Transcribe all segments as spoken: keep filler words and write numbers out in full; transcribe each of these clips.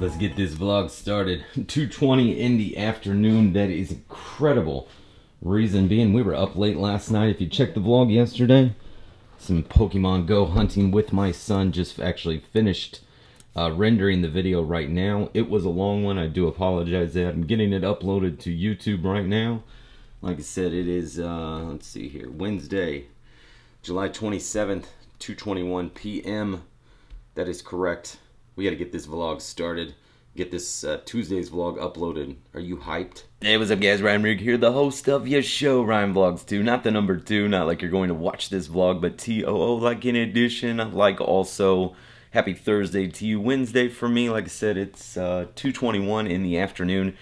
Let's get this vlog started. two twenty in the afternoon. That is incredible. Reason being, we were up late last night. If you checked the vlog yesterday, some Pokemon Go hunting with my son. Just actually finished uh, rendering the video right now. It was a long one. I do apologize that I'm getting it uploaded to YouTube right now. Like I said, it is, uh, let's see here, Wednesday, July twenty-seventh, two twenty-one p m That is correct. We got to get this vlog started. Get this uh, Tuesday's vlog uploaded. Are you hyped? Hey, what's up guys, Ryan Rigg here, the host of your show, Ryan Vlogs two. Not the number two, not like you're going to watch this vlog, but T O O, like in addition, like also happy Thursday to you, Wednesday for me. Like I said, it's uh, two twenty-one in the afternoon.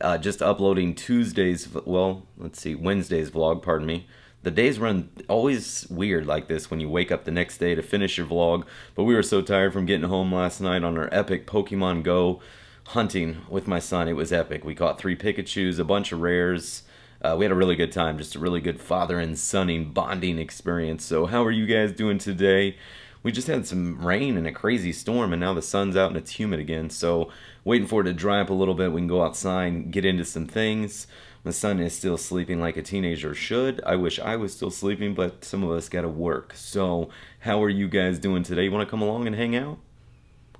Uh, just uploading Tuesday's, well, let's see, Wednesday's vlog, pardon me. The days run always weird like this when you wake up the next day to finish your vlog, but we were so tired from getting home last night on our epic Pokemon Go hunting with my son. It was epic. We caught three Pikachus, a bunch of rares. Uh, we had a really good time, just a really good father and sonning bonding experience. So how are you guys doing today? We just had some rain and a crazy storm, and now the sun's out and it's humid again. So waiting for it to dry up a little bit. We can go outside and get into some things. My son is still sleeping like a teenager should. I wish I was still sleeping, but some of us gotta work. So, how are you guys doing today? You wanna come along and hang out?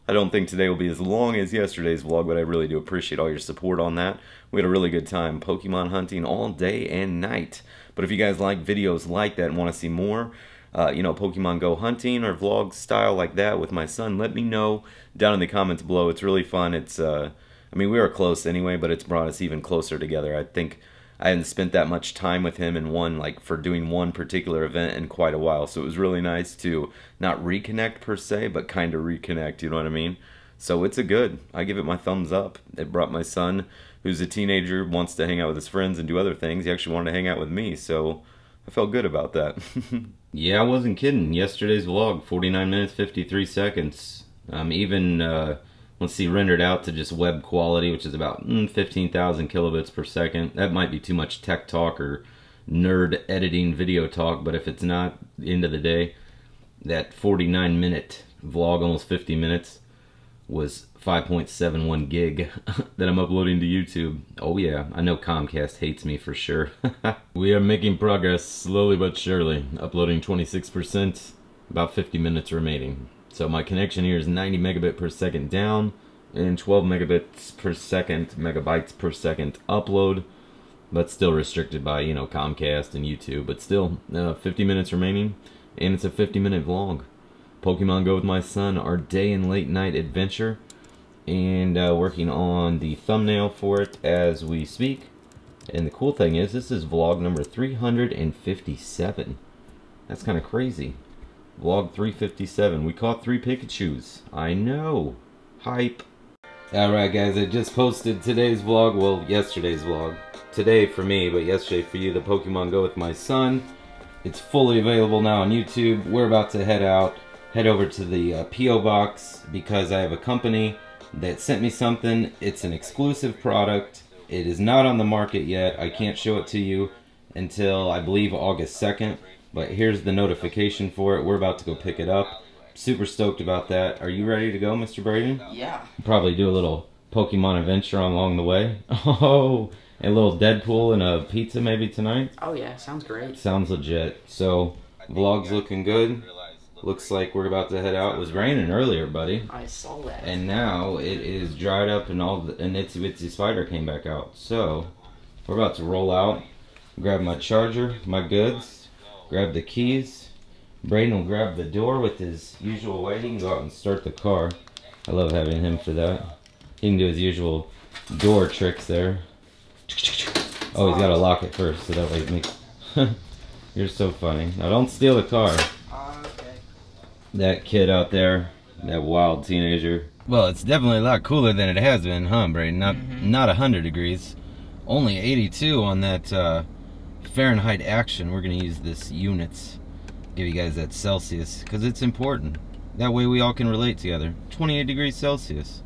I don't think today will be as long as yesterday's vlog, but I really do appreciate all your support on that. We had a really good time Pokemon hunting all day and night. But if you guys like videos like that and wanna see more, Uh, you know, Pokemon Go hunting or vlog style like that with my son, let me know down in the comments below. It's really fun. It's, uh, I mean, we were close anyway, but it's brought us even closer together. I think I hadn't spent that much time with him in one, like, for doing one particular event in quite a while. So it was really nice to not reconnect per se, but kind of reconnect, you know what I mean? So it's a good, I give it my thumbs up. It brought my son, who's a teenager, wants to hang out with his friends and do other things. He actually wanted to hang out with me, so I felt good about that. Yeah, I wasn't kidding. Yesterday's vlog, forty-nine minutes, fifty-three seconds. Um, even, uh, let's see, rendered out to just web quality, which is about mm, fifteen thousand kilobits per second. That might be too much tech talk or nerd editing video talk, but if it's not, end of the day, that forty-nine minute vlog, almost fifty minutes, was five point seven one gig that I'm uploading to YouTube. Oh yeah, I know Comcast hates me for sure. We are making progress slowly but surely. Uploading twenty-six percent, about fifty minutes remaining. So my connection here is ninety megabit per second down and twelve megabits per second, megabytes per second upload, but still restricted by, you know, Comcast and YouTube, but still uh, fifty minutes remaining, and it's a fifty minute vlog. Pokemon Go with my son, our day and late night adventure, and uh, working on the thumbnail for it as we speak. And the cool thing is, this is vlog number three fifty-seven. That's kind of crazy. Vlog three fifty-seven. We caught three Pikachus. I know. Hype. Alright guys, I just posted today's vlog, well, yesterday's vlog. Today for me, but yesterday for you, the Pokemon Go with my son. It's fully available now on YouTube. We're about to head out. Head over to the uh, P O box because I have a company that sent me something. It's an exclusive product. It is not on the market yet. I can't show it to you until I believe August second, but here's the notification for it. We're about to go pick it up. Super stoked about that. Are you ready to go, Mister Brayden? Yeah. Probably do a little Pokemon adventure along the way. Oh, a little Deadpool and a pizza maybe tonight. Oh yeah, sounds great. Sounds legit. So, vlog's looking good. Looks like we're about to head out. It was raining earlier, buddy. I saw that. And now it is dried up and all the an itsy bitsy spider came back out. So we're about to roll out, grab my charger, my goods, grab the keys. Brayden will grab the door with his usual way. He can go out and start the car. I love having him for that. He can do his usual door tricks there. Oh, he's got to lock it first so that way it makes... You're so funny. Now don't steal the car. That kid out there, that wild teenager. Well, it's definitely a lot cooler than it has been, huh, Brayden? Not mm-hmm. not one hundred degrees, only eighty-two on that uh, Fahrenheit action. We're gonna use this units, give you guys that Celsius, because it's important. That way we all can relate together. twenty-eight degrees Celsius.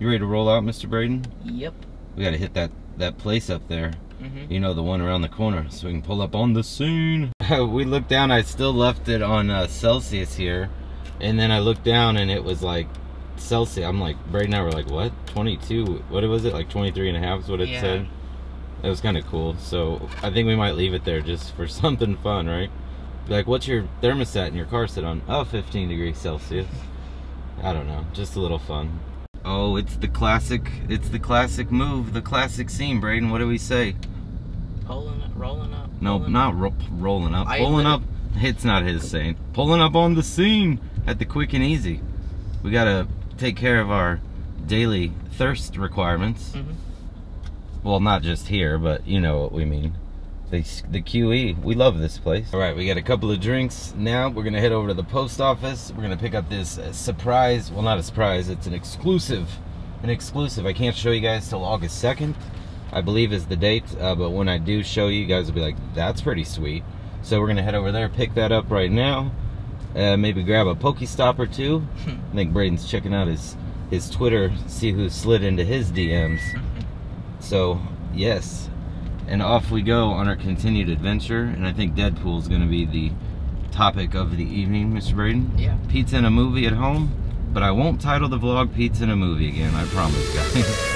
You ready to roll out, Mister Brayden? Yep. We gotta hit that, that place up there. Mm-hmm. You know, the one around the corner, so we can pull up on the scene. We looked down, I still left it on uh, Celsius here. And then I looked down and it was like Celsius. I'm like, Brayden and I were like, what? twenty-two? What was it? Like twenty-three and a half is what it yeah. said. It was kind of cool. So I think we might leave it there just for something fun, right? Like, what's your thermostat in your car sit on? Oh, fifteen degrees Celsius. I don't know. Just a little fun. Oh, it's the classic, it's the classic move, the classic scene, Brayden. What do we say? Rolling up, rolling up. Rolling no, not ro rolling up. I pulling up, it's not his saying. Pulling up on the scene at the quick and easy. We gotta take care of our daily thirst requirements. Mm-hmm. Well, not just here, but you know what we mean. The, the Q E, we love this place. All right, we got a couple of drinks. Now we're gonna head over to the post office. We're gonna pick up this uh, surprise, well not a surprise, it's an exclusive, an exclusive. I can't show you guys till August second, I believe is the date, uh, but when I do show you, you guys will be like, that's pretty sweet. So we're gonna head over there, pick that up right now, uh, maybe grab a Pokestop or two. I think Brayden's checking out his, his Twitter, see who slid into his D Ms. So, yes. And off we go on our continued adventure, and I think Deadpool is going to be the topic of the evening, Mister Brayden. Yeah. Pizza and a movie at home, but I won't title the vlog Pizza and a Movie again, I promise, guys.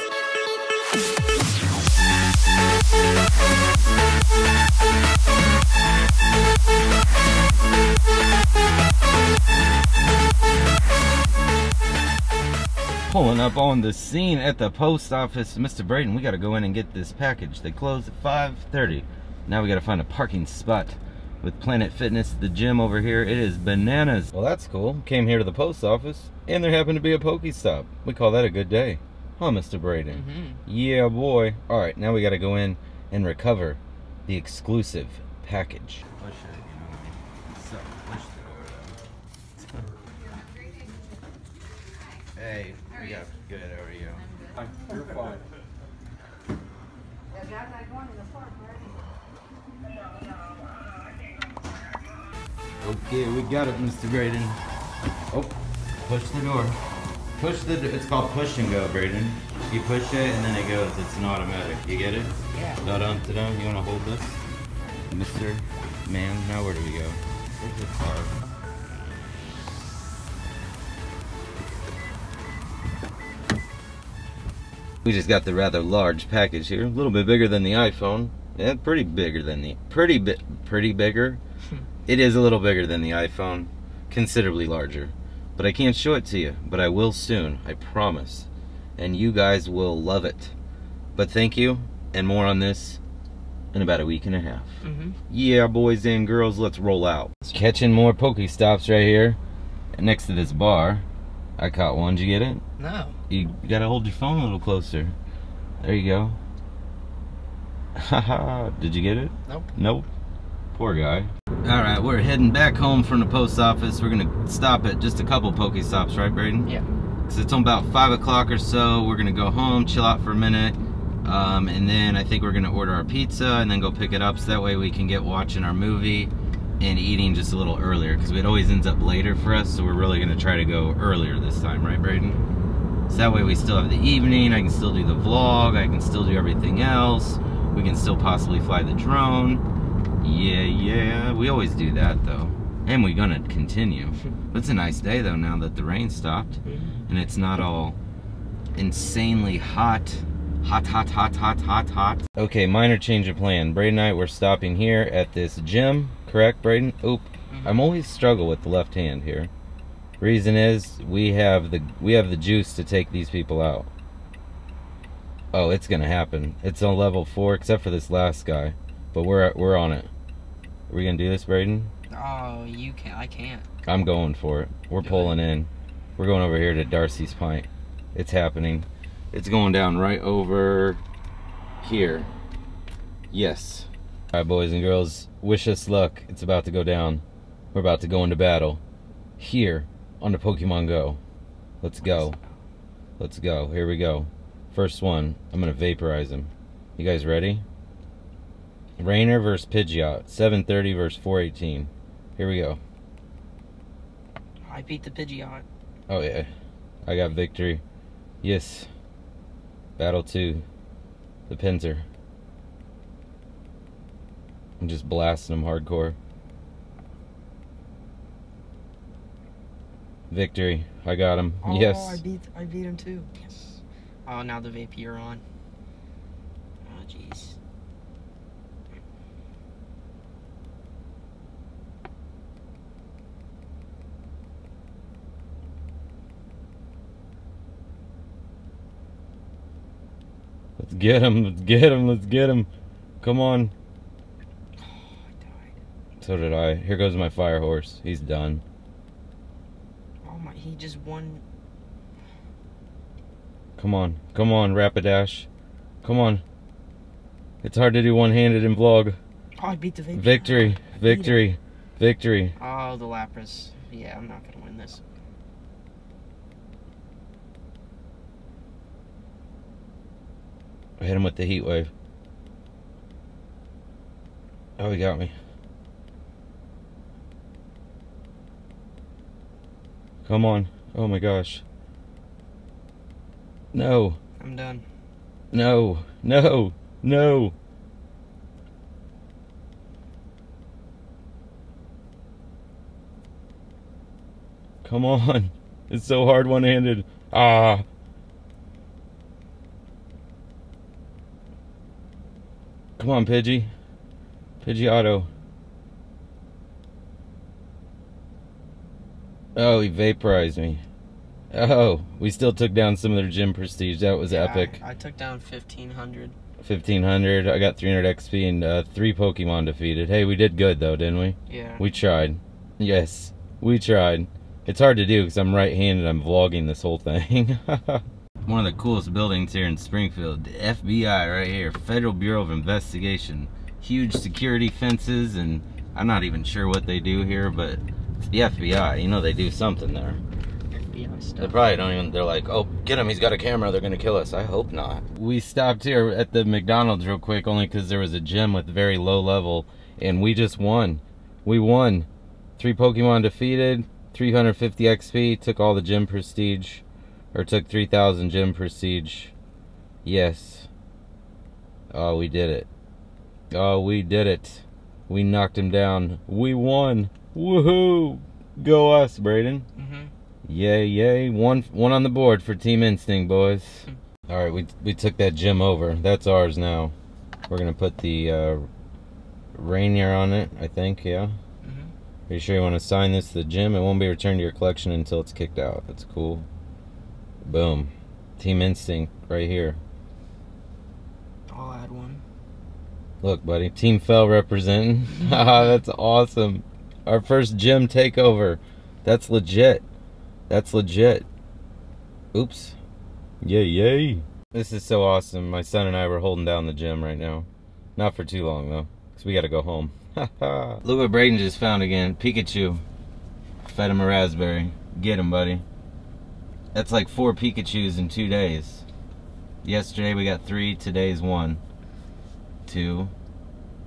Pulling up on the scene at the post office. Mister Brayden, we gotta go in and get this package. They close at five thirty. Now we gotta find a parking spot with Planet Fitness, the gym over here. It is bananas. Well, that's cool. Came here to the post office and there happened to be a Pokestop. We call that a good day. Huh, Mister Brayden? Mm-hmm. Yeah, boy. All right, now we gotta go in and recover the exclusive package. Push it, you know what I mean? So, push it over there. Hey. Yeah, good, how are you? I'm good. You're fine. Okay, we got it, Mister Brayden. Oh, push the door. Push the door. It's called push and go, Brayden. You push it and then it goes. It's an automatic. You get it? Yeah. Da dum da dum. You want to hold this? Mister Man, now where do we go? Where's the car? We just got the rather large package here, a little bit bigger than the iPhone. Yeah, pretty bigger than the pretty bit pretty bigger. It is a little bigger than the iPhone, considerably larger. But I can't show it to you, but I will soon, I promise. And you guys will love it. But thank you, and more on this in about a week and a half. Mm-hmm. Yeah, boys and girls, let's roll out. Catching more Pokestops right here, next to this bar. I caught one. Did you get it? No. You gotta hold your phone a little closer. There you go. Haha. Did you get it? Nope. Nope. Poor guy. Alright, we're heading back home from the post office. We're gonna stop at just a couple Pokestops, right, Brayden? Yeah. So it's on about five o'clock or so. We're gonna go home, chill out for a minute, um, and then I think we're gonna order our pizza and then go pick it up so that way we can get watching our movie and eating just a little earlier, because it always ends up later for us, so we're really gonna try to go earlier this time, right, Brayden? So that way we still have the evening, I can still do the vlog, I can still do everything else, we can still possibly fly the drone. Yeah, yeah, we always do that, though. And we're gonna continue. But it's a nice day, though, now that the rain stopped, and it's not all insanely hot. Hot, hot, hot, hot, hot, hot. Okay, minor change of plan. Brayden and I, we're stopping here at this gym. Correct, Brayden? Oop. Mm-hmm. I'm always struggle with the left hand here. Reason is we have the we have the juice to take these people out. Oh, it's gonna happen. It's on level four, except for this last guy. But we're we're on it. Are we gonna do this, Brayden? Oh, you can't. I can't. I'm going for it. We're do pulling it. in. We're going over here to Darcy's Pint. It's happening. It's going down right over here. Yes. All right, boys and girls, wish us luck. It's about to go down. We're about to go into battle here on the Pokemon Go. Let's go. Let's go. Here we go. First one. I'm going to vaporize him. You guys ready? Rainer versus Pidgeot. seven thirty versus four eighteen. Here we go. I beat the Pidgeot. Oh, yeah. I got victory. Yes. Battle two, the Pinsir. I'm just blasting them hardcore. Victory. I got him. Oh, yes. I beat I beat him too. Yes. Oh, now the V I P are on. Oh jeez. Let's get him, let's get him, let's get him. Come on. Oh, I died. So did I. Here goes my fire horse. He's done. Oh my, he just won. Come on, come on, Rapidash. Come on. It's hard to do one-handed in vlog. Oh, I beat the victory. Victory, victory, victory. Oh, the Lapras. Yeah, I'm not gonna win this. I hit him with the heat wave. Oh, he got me. Come on. Oh my gosh. No. I'm done. No. No. No. Come on. It's so hard one-handed. Ah. Come on, Pidgey. Pidgeotto. Oh, he vaporized me. Oh, we still took down some of their gym prestige. That was yeah, epic. I, I took down fifteen hundred. fifteen hundred. I got three hundred X P and uh, three Pokemon defeated. Hey, we did good, though, didn't we? Yeah. We tried. Yes, we tried. It's hard to do because I'm right-handed. I'm vlogging this whole thing. One of the coolest buildings here in Springfield, the F B I right here, Federal Bureau of Investigation. Huge security fences, and I'm not even sure what they do here, but it's the F B I. You know they do something there. F B I stuff. They probably don't even, they're like, oh, get him, he's got a camera, they're gonna kill us. I hope not. We stopped here at the McDonald's real quick only because there was a gym with very low level, and we just won. We won. Three Pokemon defeated, three hundred fifty X P, took all the gym prestige. Or took three thousand gym prestige. Yes. Oh, we did it. Oh, we did it. We knocked him down. We won. Woohoo! Go us, Brayden. Mm-hmm. Yay, yay. One one on the board for Team Instinct, boys. Mm-hmm. Alright, we, we took that gym over. That's ours now. We're going to put the uh, Rainier on it, I think, yeah? Mm-hmm. Are you sure you want to sign this to the gym? It won't be returned to your collection until it's kicked out. That's cool. Boom. Team Instinct right here. I'll add one. Look, buddy. Team Fell representing. That's awesome. Our first gym takeover. That's legit. That's legit. Oops. Yay, yay. This is so awesome. My son and I were holding down the gym right now. Not for too long, though, because we got to go home. Look what Brayden just found again. Pikachu. Fed him a raspberry. Get him, buddy. That's like four Pikachus in two days. Yesterday we got three, today's one. Two,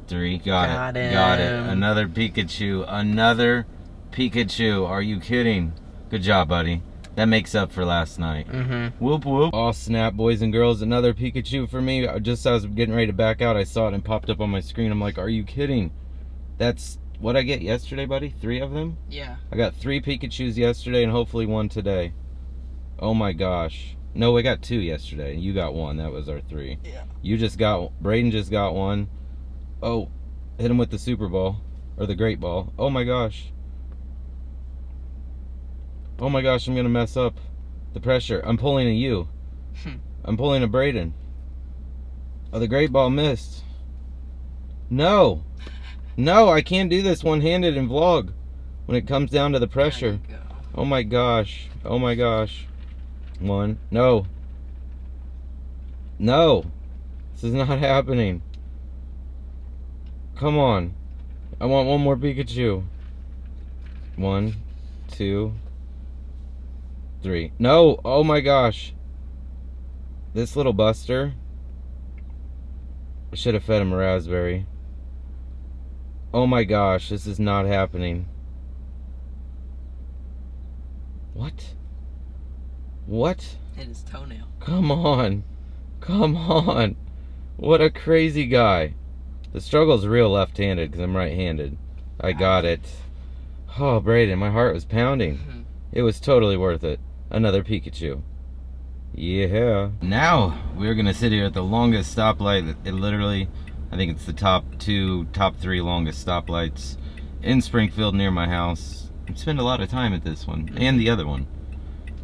three, got, got it, him. got it. Another Pikachu, another Pikachu. Are you kidding? Good job, buddy. That makes up for last night. Mm-hmm. Whoop, whoop. Oh, snap, boys and girls, another Pikachu for me. Just as I was getting ready to back out, I saw it and popped up on my screen. I'm like, are you kidding? That's what I get yesterday, buddy? Three of them? Yeah. I got three Pikachus yesterday and hopefully one today. Oh my gosh. No, I got two yesterday. You got one. That was our three. Yeah. You just got... Brayden just got one. Oh, hit him with the Super Ball. Or the Great Ball. Oh my gosh. Oh my gosh, I'm going to mess up. The pressure. I'm pulling a you. I'm pulling a Brayden. Oh, the Great Ball missed. No. No, I can't do this one-handed in vlog. When it comes down to the pressure. Oh my gosh. Oh my gosh. One. No. No. This is not happening. Come on. I want one more Pikachu. One. Two. Three. No. Oh my gosh. This little buster. I should have fed him a raspberry. Oh my gosh. This is not happening. What? What? And his toenail. Come on. Come on. What a crazy guy. The struggle's real left-handed because I'm right-handed. I got it. Oh, Brayden, my heart was pounding. Mm-hmm. It was totally worth it. Another Pikachu. Yeah. Now we're gonna sit here at the longest stoplight. It literally, I think it's the top two, top three longest stoplights in Springfield near my house. I spend a lot of time at this one and the other one.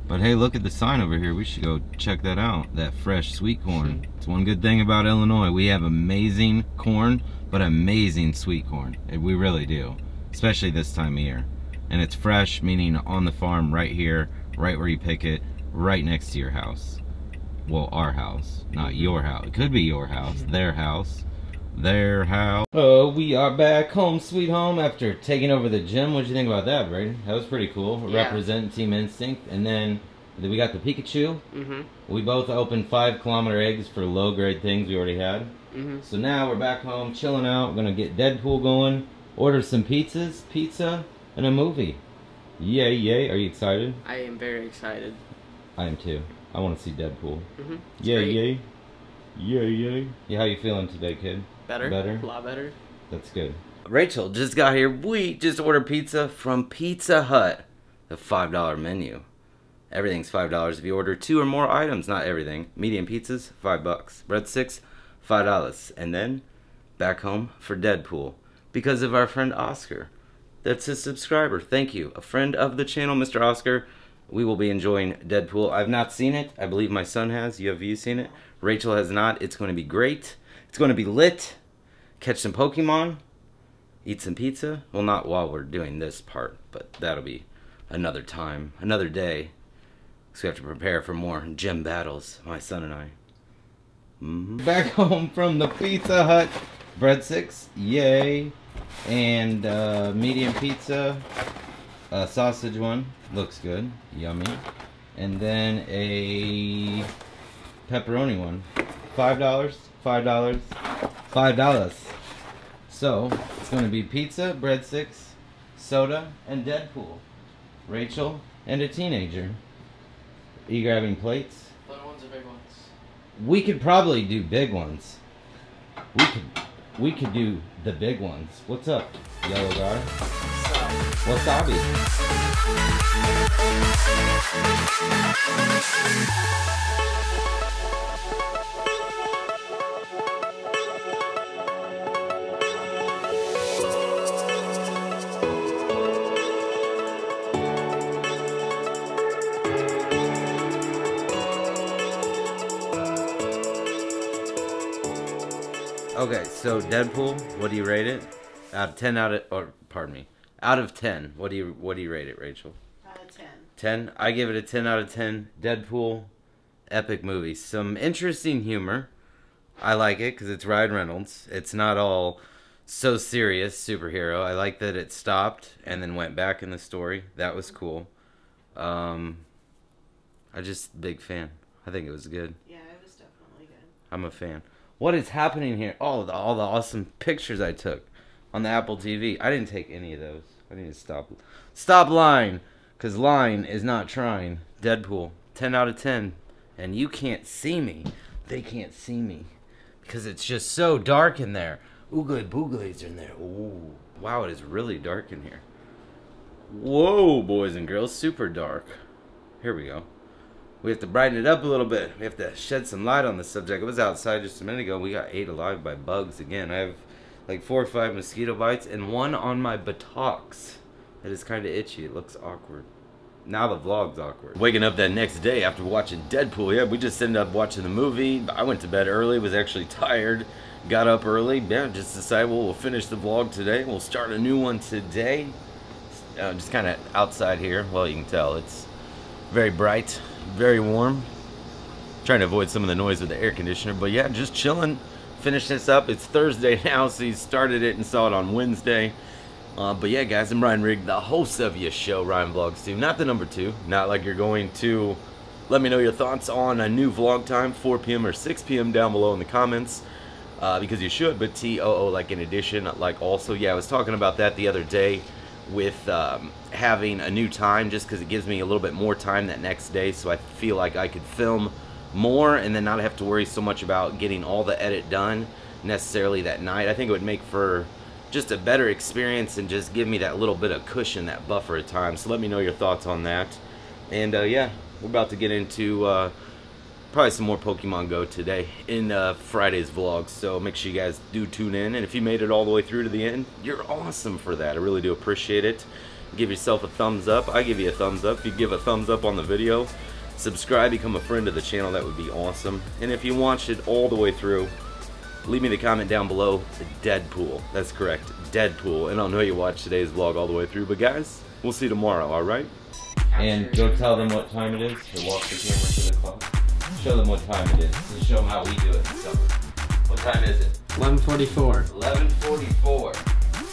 But hey, look at the sign over here. We should go check that out. That fresh sweet corn. It's one good thing about Illinois. We have amazing corn, but amazing sweet corn. We really do, especially this time of year. And it's fresh, meaning on the farm right here, right where you pick it, right next to your house. Well, our house, not your house. It could be your house, their house, their house. Oh, we are back home, sweet home, after taking over the gym. What'd you think about that, Brayden? That was pretty cool. Yeah. Representing Team Instinct. And then we got the Pikachu. Mm-hmm. We both opened five kilometer eggs for low grade things we already had. Mm-hmm. So now we're back home, chilling out. We're going to get Deadpool going, order some pizzas, pizza, and a movie. Yay, yay. Are you excited? I am very excited. I am too. I want to see Deadpool. Mm-hmm. Yay, great. Yay. Yay, yay. Yeah, how you feeling today, kid? Better. Better? A lot better. That's good. Rachel just got here. We just ordered pizza from Pizza Hut. The five dollar menu. Everything's five dollars if you order two or more items. Not everything. Medium pizzas, five bucks. Breadsticks, five dollars. And then, back home for Deadpool. Because of our friend Oscar. That's his subscriber. Thank you. A friend of the channel, Mister Oscar. We will be enjoying Deadpool. I've not seen it. I believe my son has. You have you seen it? Rachel has not. It's going to be great. It's going to be lit. Catch some Pokemon. Eat some pizza. Well, not while we're doing this part, but that'll be another time, another day. So we have to prepare for more gym battles, my son and I. Mm-hmm. Back home from the Pizza Hut. Breadsticks. Yay. And uh, medium pizza. A sausage one. Looks good. Yummy. And then a pepperoni one. five dollars. five dollars. five dollars. So, it's going to be pizza, breadsticks, soda, and Deadpool. Rachel and a teenager. Are you grabbing plates? Little ones or big ones? We could probably do big ones. We could, we could do the big ones. What's up, Yellow Guard? Wasabi. Okay, so Deadpool, what do you rate it? Out of ten out of, or pardon me. Out of ten, what do you what do you rate it, Rachel? Out of ten. ten? I give it a ten out of ten. Deadpool, epic movie. Some interesting humor. I like it because it's Ryan Reynolds. It's not all so serious superhero. I like that it stopped and then went back in the story. That was cool. Um, I'm just a big fan. I think it was good. Yeah, it was definitely good. I'm a fan. What is happening here? Oh, the, all the awesome pictures I took. On the Apple T V. I didn't take any of those. I need to stop. Stop lying. Because lying is not trying. Deadpool. ten out of ten. And you can't see me. They can't see me. Because it's just so dark in there. Oogly booglies are in there. Ooh. Wow, it is really dark in here. Whoa, boys and girls. Super dark. Here we go. We have to brighten it up a little bit. We have to shed some light on this subject. I was outside just a minute ago. We got ate alive by bugs again. I have like four or five mosquito bites, and one on my buttocks. It is kind of itchy. It looks awkward. Now the vlog's awkward. Waking up that next day after watching Deadpool. Yeah, we just ended up watching the movie. I went to bed early, was actually tired. Got up early. Yeah, just decided, well, we'll finish the vlog today. We'll start a new one today. Uh, just kind of outside here. Well, you can tell it's very bright, very warm. Trying to avoid some of the noise with the air conditioner. But yeah, just chilling. Finish this up. It's Thursday now, so you started it and saw it on Wednesday. Uh, but yeah, guys, I'm Ryan Rigg, the host of your show, Ryan Vlogs two. Not the number two. Not like you're going to. Let me know your thoughts on a new vlog time, four p m or six p m down below in the comments. Uh, because you should, but T O O, like in addition, like also. Yeah, I was talking about that the other day with um, having a new time just because it gives me a little bit more time that next day. So I feel like I could film more and then not have to worry so much about getting all the edit done necessarily that night. I think it would make for just a better experience and just give me that little bit of cushion, that buffer at times. So let me know your thoughts on that. And uh, yeah, we're about to get into uh, probably some more Pokemon Go today in uh, Friday's vlog. So make sure you guys do tune in. And if you made it all the way through to the end, you're awesome for that. I really do appreciate it. Give yourself a thumbs up. I give you a thumbs up. If you give a thumbs up on the video, subscribe, become a friend of the channel. That would be awesome. And if you watched it all the way through, leave me the comment down below, Deadpool. That's correct, Deadpool. And I'll know you watched today's vlog all the way through. But guys, we'll see you tomorrow, all right? And go tell them what time it is. Or walk the camera to the club. Show them what time it is. And show them how we do it in summer. What time is it? eleven forty-four. eleven forty-four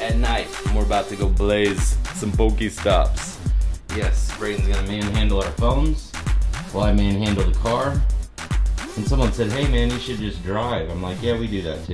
at night. And we're about to go blaze some Pokestops. Yes, Brayden's gonna manhandle our phones while I manhandle the car. And someone said, hey man, you should just drive. I'm like, yeah, we do that too.